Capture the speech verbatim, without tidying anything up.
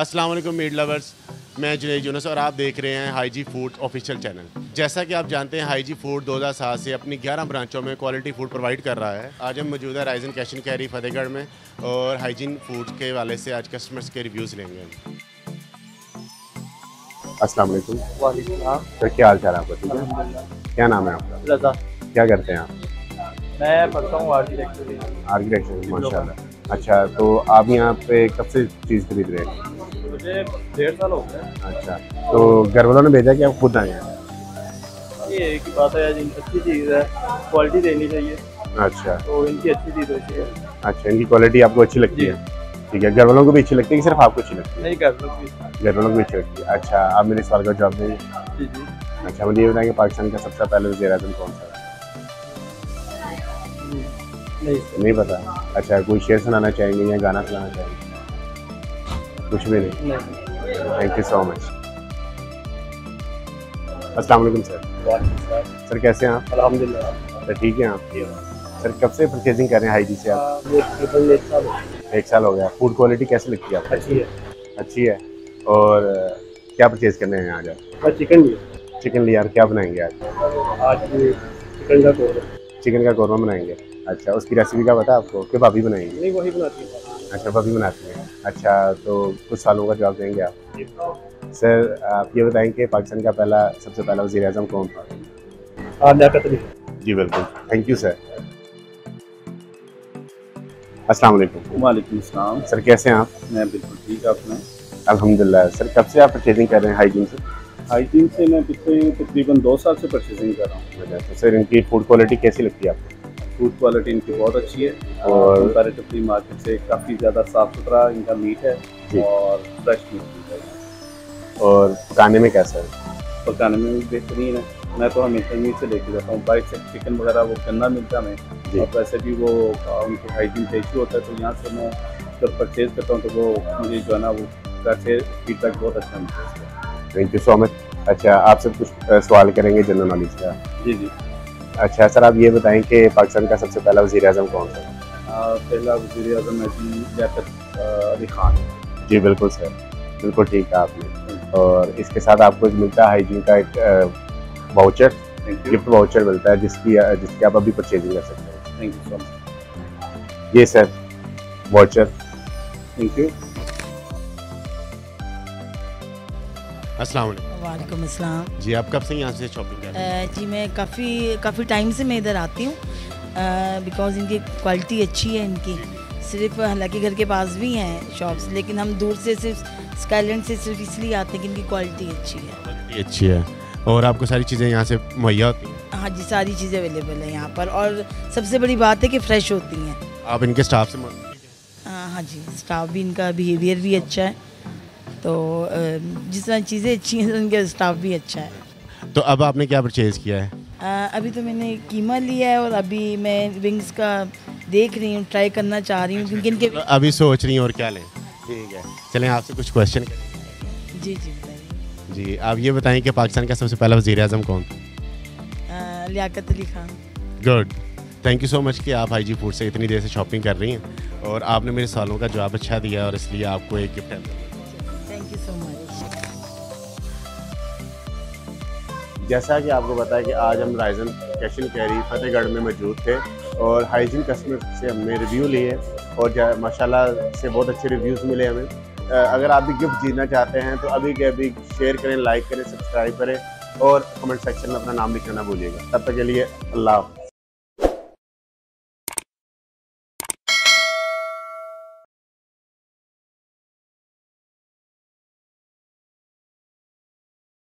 अस्सलाम वालेकुम meet lovers, मैं जुनेश्वर और आप देख रहे हैं hi G food official channel. जैसा कि आप जानते हैं हाई जी फूड दो हज़ार सात से अपनी ग्यारह ब्रांचों में क्वालिटी फूड प्रोवाइड कर रहा है। आज हम मौजूद है राइजिंग किचन कैफे फतेहगढ़ में और हाइजीन फूड के वाले से आज कस्टमर्स के रिव्यूज़ लेंगे। अस्सलाम वालेकुम। वालेकुम सलाम। तो क्या हाल चाल है आपका? क्या नाम है आपका? रजा। क्या करते हैं आप? मैं पढ़ता हूँ आर्किटेक्चर। आर्किटेक्चर, माशाल्लाह। अच्छा, तो आप यहाँ पे कब से चीज़ खरीद रहे हैं? मुझे डेढ़ साल हो गया। अच्छा, तो घर वालों ने भेजा कि आप खुद आए हैं? ये एक ही बात है, अच्छी चीज़ है, क्वालिटी देनी चाहिए। अच्छा, तो इनकी अच्छी चीज़ होती है। अच्छा, इनकी क्वालिटी आपको अच्छी लगती है? ठीक है। घर वालों को भी अच्छी लगती है कि सिर्फ आपको अच्छी लगती है? नहीं, घर वालों को घर वालों को भी अच्छी लगती है। अच्छा, आप मेरे सवाल का जवाब देंगे? जी जी। अच्छा, मुझे ये बताएंगे पाकिस्तान का सबसे पहले वज़ीर आज़म कौन सा? नहीं पता। अच्छा, कोई शेर सुनाना चाहेंगे या गाना सुनाना चाहेंगे? कुछ भी नहीं। Thank you so much. अस्सलाम वालेकुम सर। सर कैसे हैं आप? अल्हम्दुलिल्लाह। सर ठीक हैं आप? सर कब से परचेजिंग कर रहे हैं हाई जी से आप? एक साल हो गया। एक साल हो गया। फूड क्वालिटी कैसी लगती है आपको? अच्छी है। अच्छी है। और क्या परचेज करने हैं आज आप? चिकन लिया। चिकन लिया। और क्या बनाएंगे आज? आज चिकन का कौरमा। चिकन का कौरमा बनाएंगे। अच्छा, उसकी रेसिपी का पता आपको कि भाभी बनाएंगी? नहीं, वही बनाती है। अच्छा, भाभी बनाती हैं। अच्छा, तो कुछ सवालों का जवाब देंगे आप? सर आप ये बताएं कि पाकिस्तान का पहला सबसे पहला वज़ीर आज़म कौन था? लियाकत अली। जी बिल्कुल। Thank you sir. अस्सलाम वालेकुम। वालेकुम सलाम। सर कैसे हैं आप? मैं बिल्कुल ठीक, आप हैं? अल्हम्दुलिल्लाह। सर कब से आप परचेजिंग कर रहे हैं हाइजीन से? हाइजीन से मैं पिछले तकरीबन दो साल से परचेजिंग कर रहा हूँ। सर इनकी फूड क्वालिटी कैसी लगती है आपको? फूड क्वालिटी इनकी बहुत अच्छी है और कंपैरेटिवली मार्केट से काफ़ी ज़्यादा साफ़ सुथरा इनका मीट है और फ्रेश मीट है। और पकाने में कैसा है? पकाने में भी बेहतरीन है। मैं तो हमेशा मीट से लेके जाता हूँ, बाइट से चिकन वगैरह वो गंदा मिलता है हमें, और वैसे भी वो उनकी हाइजीन का इशू होता है, तो यहाँ से मैं जब परचेज़ करता हूँ तो वो मुझे जो है ना वो कैसे फीडबैक बहुत अच्छा मिलता है। Thank you so much. अच्छा, आपसे कुछ सवाल करेंगे जनरल नॉलेज का? जी जी। अच्छा सर, आप ये बताएँ कि पाकिस्तान का सबसे पहला वज़ीर आज़म कौन था? पहला वज़ीर आज़म है जी लियाकत अली खान। जी बिल्कुल सर, बिल्कुल ठीक है आपने। और इसके साथ आपको मिलता है हाइजीन का एक वाउचर, गिफ्ट वाउचर मिलता है, जिसकी जिसकी आप अभी परचेजिंग कर सकते हैं। Thank you so much. ये सर वाउचर। Thank you. अस्सलाम वालेकुम। अस्सलाम। जी आप कब से यहाँ से शॉपिंग कर रहे हैं? जी मैं काफ़ी काफ़ी टाइम से मैं इधर आती हूँ, बिकॉज इनकी क्वालिटी अच्छी है इनकी। सिर्फ हालांकि घर के पास भी हैं शॉप्स, लेकिन हम दूर से सिर्फ स्काईलैंड से सिर्फ इसलिए आते हैं कि इनकी क्वालिटी अच्छी है। क्वालिटी अच्छी है। और आपको सारी चीज़ें यहाँ से मुहैया होती हैं? हाँ जी, सारी चीज़ें अवेलेबल हैं यहाँ पर, और सबसे बड़ी बात है कि फ़्रेश होती हैं। आप इनके स्टाफ से? हाँ जी, स्टाफ भी इनका बिहेवियर भी अच्छा है, तो जिस तरह चीज़ें अच्छी हैं उनका स्टाफ भी अच्छा है। तो अब आपने क्या परचेज़ किया है? आ, अभी तो मैंने कीमा लिया है और अभी मैं विंग्स का देख रही हूँ, ट्राई करना चाह रही हूँ क्योंकि इनके अभी सोच रही हूँ और क्या लें। ठीक है, चलें आपसे कुछ क्वेश्चन। जी जी बताइए। जी आप ये बताएं कि पाकिस्तान का सबसे पहला वज़ीर आज़म कौन था? Liaquat Ali Khan. Good. Thank you so much कि आप हाई जी फूड से इतनी देर से शॉपिंग कर रही हैं और आपने मेरे सवालों का जवाब अच्छा दिया और इसलिए आपको एक गिफ्ट है। Thank you so much. जैसा कि आपको पता है कि आज हम राइजिंग किचन कैफे फतेहगढ़ में मौजूद थे और हाइजीन कस्टमर से हमने रिव्यू लिए और माशाल्लाह से बहुत अच्छे रिव्यूज़ मिले हमें। अगर आप भी गिफ्ट जीतना चाहते हैं तो अभी के अभी शेयर करें, लाइक करें, सब्सक्राइब करें और कमेंट सेक्शन में अपना नाम लिखना ना भूलिएगा। तब तक के लिए अल्लाह।